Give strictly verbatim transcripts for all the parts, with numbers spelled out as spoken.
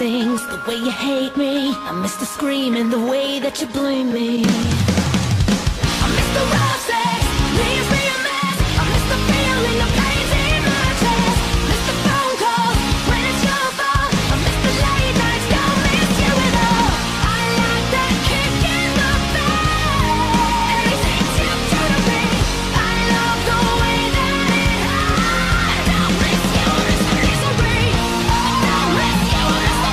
things, the way you hate me. I miss the screaming, the way that you blame me. I miss the rough sex, leaves me a mess. I miss the feeling of pain in my chest. Miss the phone calls when it's your fault. I miss the late nights, don't miss you at all. I like that kick in the face, it's you to the beat. I love the way that it hurts. I don't miss you, miss the misery. I don't miss you, miss the misery. I don't miss you, miss the misery.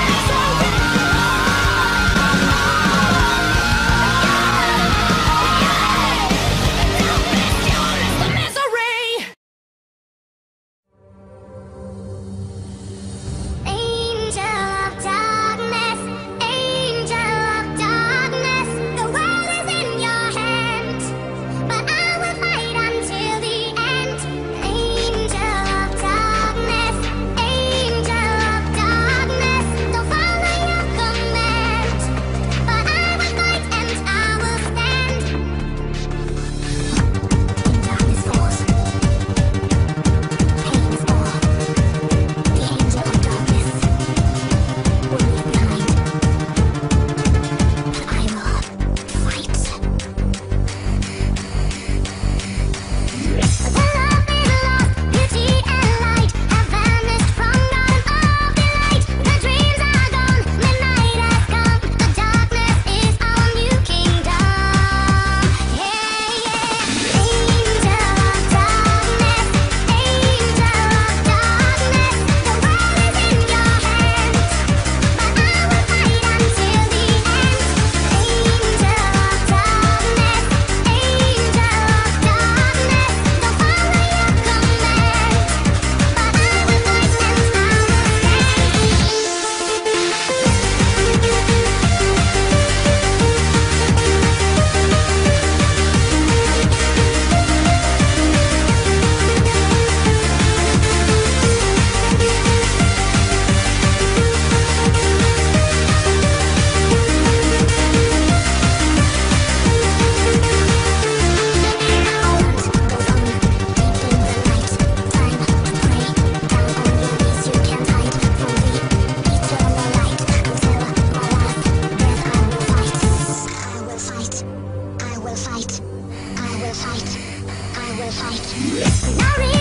Angel of darkness, angel of darkness, the world is in your hand, but I will fight until the end. Angel of darkness, angel of darkness, don't follow your command, but I will fight and I will stand. Darkness falls, pain is all. The angel of darkness will unite. But I will fight. Then I've been lost, beauty and light have vanished from dawn of delight. The dreams are gone, midnight has come, the darkness is our new kingdom. Yeah, yeah. Angel of darkness, angel of darkness, the world is in your hands, but I will fight until the end. Angel of darkness, angel of darkness, don't follow your command, but I will fight and I will fight. I will fight. I will fight. I will fight. I will fight.